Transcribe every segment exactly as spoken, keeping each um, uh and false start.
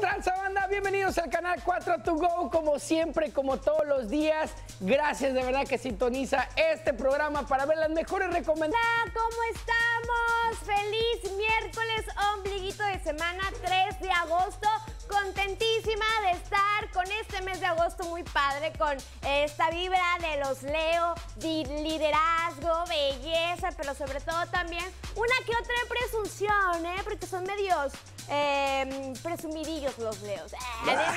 tranza, banda? Bienvenidos al canal cuatro to go, como siempre, como todos los días. Gracias de verdad que sintoniza este programa para ver las mejores recomendaciones. Hola, ¿cómo estamos? Feliz miércoles, ombliguito de semana, tres de agosto. Contentísima de estar con este mes de agosto muy padre, con esta vibra de los Leo, de liderazgo, belleza, pero sobre todo también una que otra presunción, ¿eh? Porque son medios eh, presumidillos los Leos. Eh,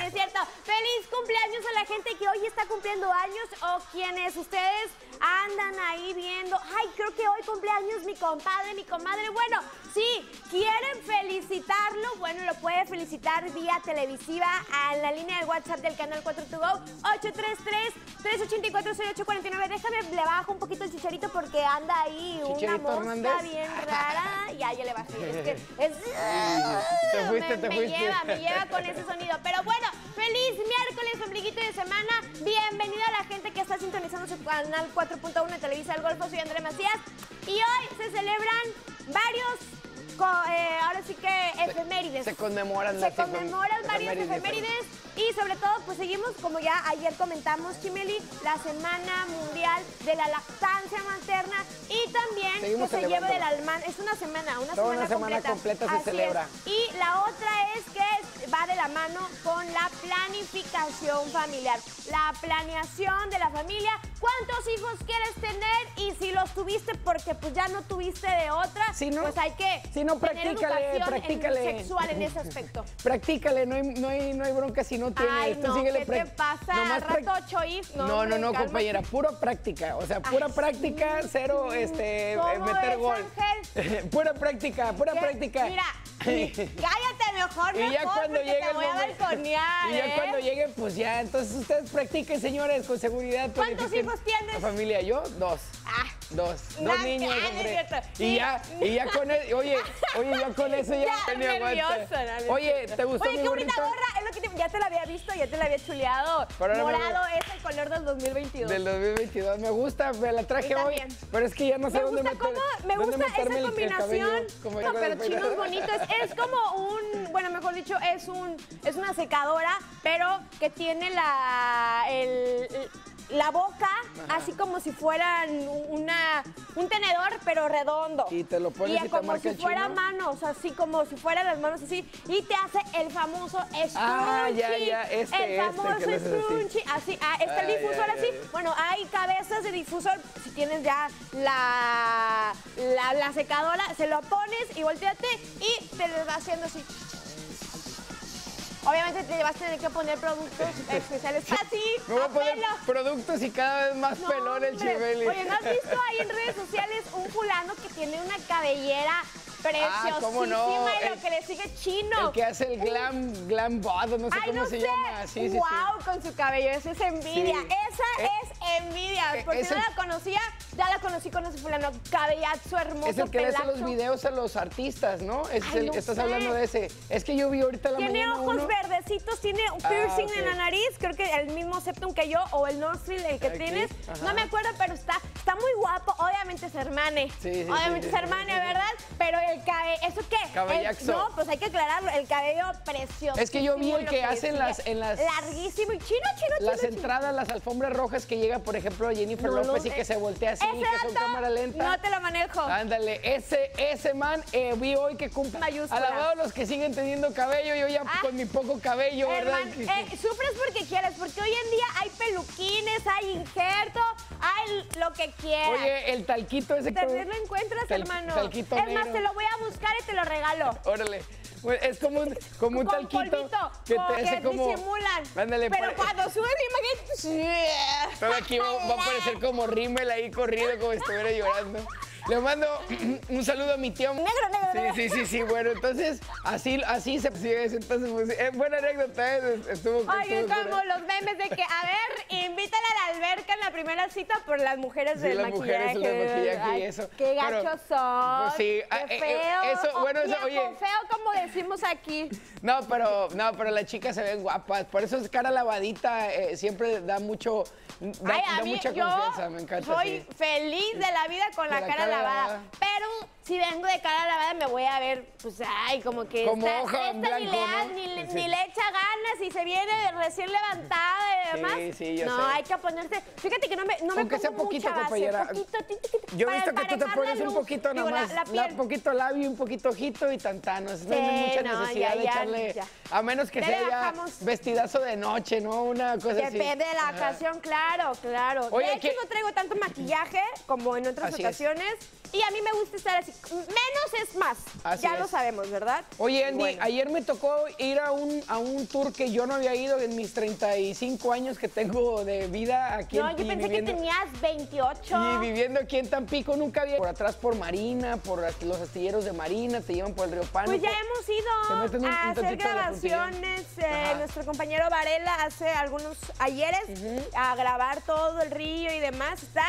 es cierto. Feliz cumpleaños a la gente que hoy está cumpliendo años o quienes ustedes andan ahí viendo. Ay, creo que hoy cumpleaños mi compadre, mi comadre. Bueno, sí, quieren felicitarlo, bueno, lo puede felicitar vía televisiva a la línea de WhatsApp del canal cuatro to go, ocho tres tres, tres ocho cuatro, cero ocho cuatro nueve. Déjame, le bajo un poquito el chicharito porque anda ahí Chicharito una mosca Hernández. bien rara. Ya, ya le bajé. Es que es... Te fuiste, me, te me fuiste. lleva, me lleva con ese sonido. Pero bueno, feliz miércoles, ombliguito de semana. Bienvenida a la gente que está sintonizando su canal cuatro punto uno de Televisa del Golfo. Soy Andrea Macías. Y hoy se celebran varios... Co, eh, ahora sí que efemérides. Se conmemoran. Se conmemoran varias efemérides. Y sobre todo, pues seguimos, como ya ayer comentamos, Chimeli, la Semana Mundial de la Lactancia Materna. Y también seguimos que se lleva del almán. Es una semana, una Toda semana, una semana completa. completa se Así celebra. Es. Y la otra es que va de la mano con la planificación familiar. La planeación de la familia. ¿Cuántos hijos quieres tener? Y si los tuviste porque pues ya no tuviste de otra, si no, pues hay que... Si no, practícale, practícale. En sexual en ese aspecto. Practícale, no hay, no hay, no hay bronca si no tienes. Ay, no, ¿qué te pasa? Nomás rato choif. No, no, no, no compañera, pura práctica. O sea, pura Ay, práctica, sí. cero este, meter gol. Ángel? Pura práctica, pura ¿Qué? práctica. Mira, cállate mejor, mejor, y ya cuando porque lleguen, te voy a balconear. Y ya ¿eh? cuando lleguen, pues ya. Entonces ustedes practiquen, señores, con seguridad. ¿Cuántos hijos tienes? La familia, yo, dos. Ah. Dos, dos no, niños, hombre. Sí. Y ya, y ya con eso, oye, oye, yo con eso ya, ya tenía nerviosa, no, Oye, ¿te gustó Oye, mi qué bonita gorra, es lo que te, ya te la había visto, ya te la había chuleado. Morado es el color del dos mil veintidós. Del dos mil veintidós, me gusta, me la traje hoy, pero es que ya no sé me dónde meter, cómo, me dónde gusta meterme esa combinación, el cabello, como no, pero chinos bonitos, es como un, bueno, mejor dicho, es un, es una secadora, pero que tiene la, el, el la boca, Ajá. así como si fueran una, un tenedor, pero redondo. Y te lo pones y, y como te marca si fuera chino. manos, así como si fueran las manos así. Y te hace el famoso scrunchie. Ah, ya, ya, este, El famoso este scrunchie, así. Ah, está ah, el difusor ya, ya, así. Ya, ya. Bueno, hay cabezas de difusor. Si tienes ya la, la, la secadora, se lo pones y volteate y te lo va haciendo así. Obviamente te vas a tener que poner productos especiales. Así, Me voy a, a poner pelo. productos y cada vez más no, pelón el Chimeli. Oye, ¿no has visto ahí en redes sociales un fulano que tiene una cabellera preciosísima ah, ¿cómo no? y lo el, que le sigue chino? El que hace el glam, uh, glam bod, no sé ay, cómo no se sé. llama. Sí, wow, sí, sí. Con su cabello, esa es envidia. Sí. Esa eh, es envidia. Eh, Porque es no el, la conocía, ya la conocí con ese fulano cabellazo hermoso. Es el que pelazo. le hace los videos a los artistas, ¿no? Es ay, el, no estás sé. hablando de ese. Es que yo vi ahorita la tiene mañana ojos uno. verdecitos, tiene un piercing ah, okay. en la nariz, creo que el mismo septum que yo, o el nostril, el que Aquí, tienes. Ajá. No me acuerdo, pero está, está muy guapo. Obviamente es hermane. Sí, sí, Obviamente sí, es hermane, sí, sí. ¿verdad? Pero el cabello, ¿eso qué? Cabellazo. No, pues hay que aclararlo, el cabello precioso. Es que yo vi el que hacen las, en las... Larguísimo y chino, chino, chino. Las entradas, las alfombras rojas que llega, por ejemplo, a Jennifer no, López no, y que eh, se voltea así, que son cámara lenta. No te lo manejo. Ándale, ese, ese man eh, vi hoy que cumple. Mayúscula. Alabado los que siguen teniendo cabello, yo ya ah, con mi poco cabello, ¿verdad? Man, eh, sufres porque quieres, porque hoy en día hay peluquines, hay injerto, hay lo que quieras. Oye, el talquito ese... Tal vez lo encuentras, Tal, hermano. Talquito es más, te lo voy a buscar y te lo regalo. Órale. Es como un, como un Con talquito polvito, que te hace como... disimulan. Ándale, pero cuando sube, imagínate... Todo aquí va, va a parecer como rímel ahí corriendo, como si estuviera llorando. Le mando un saludo a mi tío. Negro, negro, Sí, sí, sí, sí. Bueno, entonces, así, así se sigue. Sí, entonces, pues, eh, buena anécdota. Eh, estuvo Oye, estuvo como los memes de que, a ver, invítala a la alberca en la primera cita por las mujeres sí, del las maquillaje. Mujeres, las maquillaje y eso. Ay, qué gachos son. Pues, sí. Qué feo. Eh, eso, bueno, eso, oye. feo, como decimos aquí. No, pero, no, pero las chicas se ven guapas. Por eso es cara lavadita. Eh, siempre da mucho, da, Ay, a da mí, mucha confianza. Me encanta. Soy sí. feliz de la vida con de la cara lavada. Pero si vengo de cara lavada me voy a ver, pues, ay, como que como esta, hoja esta blanco, ni, le, ¿no? ni, sí. ni le echa ganas y se viene recién levantada y demás. Sí, sí, yo no, sé. Hay que ponerse... Fíjate que no me, no me pongo sea poquito, mucha base, poquito, tí, tí, tí, yo he visto que tú te pones luz, un poquito nomás, un la, la poquito labio, un poquito ojito y tantanos. Sí, no hay mucha no, necesidad ya, de ya, echarle... Ya. A menos que ya sea ya vestidazo de noche, ¿no? Una cosa Depende así. Depende de la Ajá. ocasión, claro, claro. Oye, de hecho, que... no traigo tanto maquillaje como en otras así ocasiones. Es. Y a mí me gusta estar así. Menos es más. Así ya es. Lo sabemos, ¿verdad? Oye, Andy, bueno. ayer me tocó ir a un, a un tour que yo no había ido en mis treinta y cinco años que tengo de vida aquí no, en Tampico. No, yo pensé viviendo... que tenías veintiocho. Y viviendo aquí en Tampico nunca había... Por atrás por Marina, por los astilleros de Marina, te llevan por el río Pánuco. Pues ya hemos ido te meten un, a un hacer grabaciones. Eh, nuestro compañero Varela hace algunos ayeres uh-huh. a grabar todo el río y demás. Está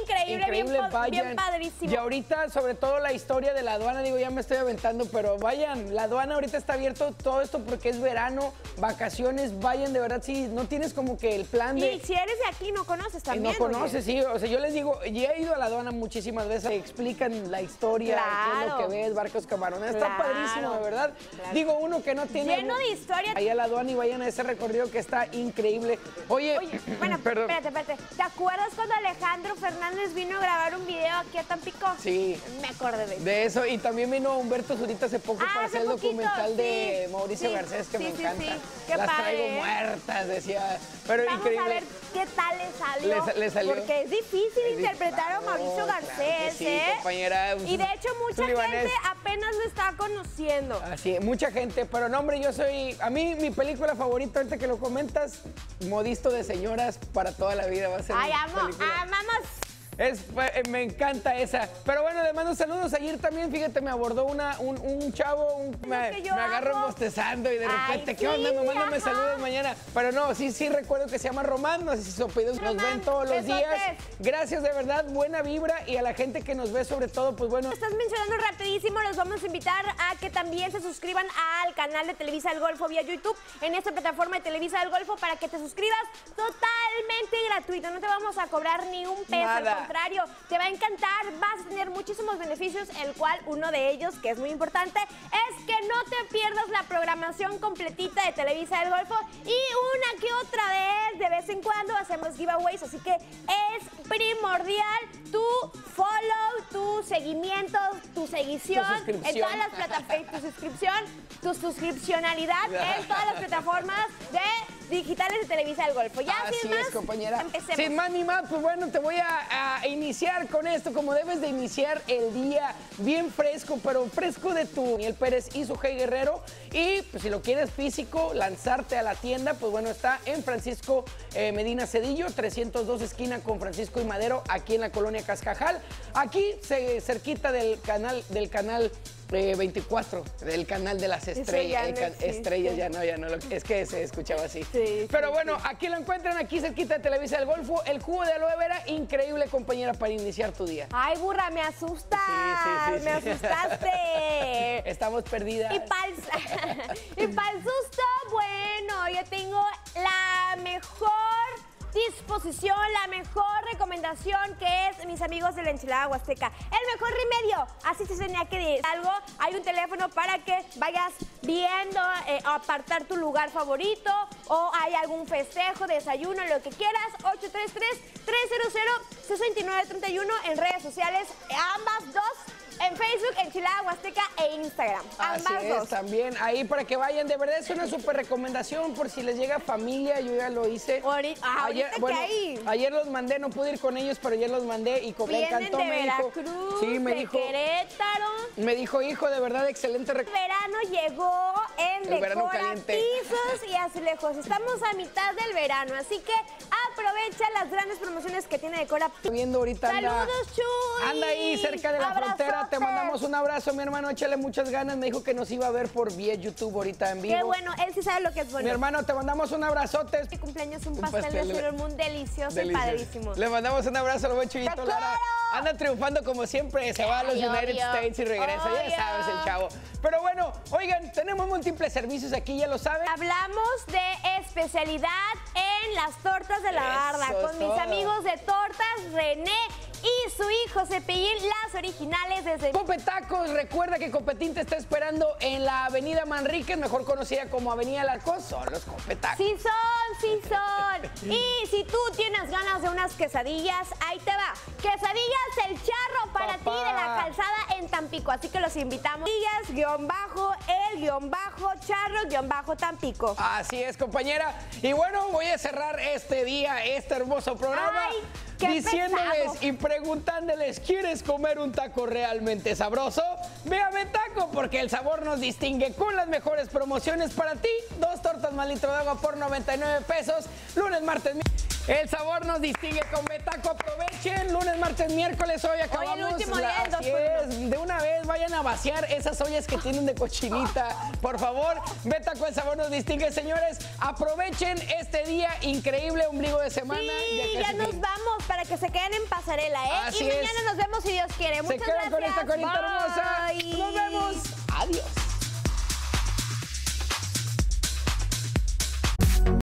increíble, increíble bien, bien padrísimo. Y ahorita, sobre todo la historia de la aduana, digo, ya me estoy aventando, pero vayan, la aduana ahorita está abierto todo esto porque es verano, vacaciones, vayan, de verdad, si no tienes como que el plan de... Y si eres de aquí, no conoces también. No conoces, sí, o sea, yo les digo, yo he ido a la aduana muchísimas veces, te explican la historia, claro. qué es lo que ves, barcos, camarones, claro. está padrísimo, de verdad. Claro. Digo, uno que no tiene... Lleno de historia. Ahí a la aduana y vayan a ese recorrido que está increíble. Oye, Oye bueno, perdón. espérate, espérate, ¿te acuerdas cuando Alejandro Fernández vino a grabar un video aquí a Tampico? Sí. Me acordé de eso. De eso, y también vino Humberto Zurita hace poco ah, para hacer el documental sí. de Mauricio sí. Garcés, que sí, me sí, encanta. Sí, sí. Qué Las padre. traigo muertas, decía. Pero Vamos increíble. a ver qué tal le salió. Le, le salió. Porque es difícil es interpretar disparo, a Mauricio Garcés, claro sí, ¿eh? compañera. Y de hecho, mucha libanés. gente apenas lo está conociendo. Así, mucha gente, pero no, hombre, yo soy... A mí, mi película favorita, ahorita que lo comentas, Modisto de Señoras, para toda la vida va a ser Ay, amo, película. amamos... Es, me encanta esa. Pero bueno, le mando saludos. Ayer también, fíjate, me abordó una, un, un chavo, un, me, me agarro bostezando y de repente, Ay, ¿qué sí, onda? Me manda me saludos mañana. Pero no, sí, sí recuerdo que se llama Román, no sé si su apellido, nos ven todos los días. Gracias, de verdad, buena vibra y a la gente que nos ve sobre todo, pues bueno. Estás mencionando rapidísimo, los vamos a invitar a que también se suscriban al canal de Televisa del Golfo vía YouTube, en esta plataforma de Televisa del Golfo, para que te suscribas totalmente gratuito. No te vamos a cobrar ni un peso. Nada. Contrario, te va a encantar, vas a tener muchísimos beneficios, el cual uno de ellos, que es muy importante, es que no te pierdas la programación completita de Televisa del Golfo y una que otra vez, de vez en cuando hacemos giveaways, así que es primordial tu follow, tu seguimiento, tu seguición, tu en todas las plataformas, tu suscripción, tu suscripcionalidad en todas las plataformas de digitales de Televisa del Golfo. Ya, Así sin más, es, compañera. Empecemos. Sin más ni más, pues bueno, te voy a, a iniciar con esto, como debes de iniciar el día bien fresco, pero fresco de tu Daniel Pérez y su G. Guerrero. Y pues, si lo quieres físico, lanzarte a la tienda, pues bueno, está en Francisco eh, Medina Cedillo, trescientos dos esquina con Francisco y Madero, aquí en la colonia Cascajal. Aquí, se, cerquita del canal, del canal Eh, veinticuatro, del canal de las estrellas, ya no estrellas ya no, ya no, es que se escuchaba así. Sí, Pero sí, bueno, sí. aquí lo encuentran, aquí cerquita de Televisa del Golfo, el jugo de aloe vera, increíble, compañera, para iniciar tu día. Ay, burra, me asustas, sí, sí, sí, me sí. asustaste. Estamos perdidas. Y para el susto, bueno, yo tengo la mejor disposición, la mejor recomendación que es mis amigos de la Enchilada Huasteca. El mejor remedio, así se tenía que decir algo, hay un teléfono para que vayas viendo, eh, apartar tu lugar favorito o hay algún festejo, desayuno, lo que quieras, ocho tres tres, tres cero cero, seis nueve tres uno en redes sociales, ambas dos. En Facebook, Enchilada Huasteca e Instagram. Así Ambas es, también ahí para que vayan. De verdad es una súper recomendación por si les llega familia. Yo ya lo hice. Ahorita, ah, ayer, bueno, ahí. ayer los mandé, no pude ir con ellos, pero ayer los mandé y como me encantó, de me Veracruz, dijo. Sí, me de dijo. Querétaro. Me dijo, hijo, de verdad, excelente recomendación. El verano llegó en el verano caliente. Pisos y azulejos. Estamos a mitad del verano, así que aprovecha las grandes promociones que tiene Decora. Viendo ahorita. Saludos, Chuy. Anda ahí cerca de la Abrazo. frontera. Te mandamos un abrazo, mi hermano, échale muchas ganas. Me dijo que nos iba a ver por vía YouTube ahorita en vivo. Qué bueno, él sí sabe lo que es bueno. Mi hermano, te mandamos un abrazote. Mi cumpleaños, un, un pastel, pastel de Cielo Moon delicioso Delicio. y padrísimo. Le mandamos un abrazo al buen Chuyito Lara. Anda triunfando como siempre, se va a los obvio, United obvio. States y regresa, obvio. ya sabes el chavo. Pero bueno, oigan, tenemos múltiples servicios aquí, ya lo saben. Hablamos de especialidad en las tortas de la Eso barda con todo. mis amigos de Tortas René y su hijo Cepillín, las originales desde... Copetacos, recuerda que Copetín te está esperando en la avenida Manríquez, mejor conocida como avenida Alarcón. Son los Copetacos. Sí son, sí son. Y si tú tienes ganas de unas quesadillas, ahí te va. Quesadillas El Charro para ti de la calzada en Tampico. Así que los invitamos. Guión bajo, el guión bajo, charro, guión bajo, Tampico. Así es, compañera. Y bueno, voy a cerrar este día, este hermoso programa. Ay, qué diciéndoles pesado. Y preguntándoles, ¿quieres comer un taco realmente sabroso? Ve a Betaco, porque el sabor nos distingue con las mejores promociones para ti. Dos tortas más litro de agua por noventa y nueve pesos, lunes, martes. El sabor nos distingue con Betaco. Aprovechen, lunes, martes, miércoles, hoy acabamos. Hoy el último día del dos por uno. De una vez vayan a vaciar esas ollas que tienen de cochinita. Por favor, Betaco, el sabor nos distingue, señores. Aprovechen este día increíble, ombligo de semana. Sí, ya, ya nos que... vamos para que se queden en pasarela, ¿eh? Así y mañana es. Nos vemos si Dios quiere. Muchas se gracias. Con esta corita hermosa. Nos vemos. Adiós.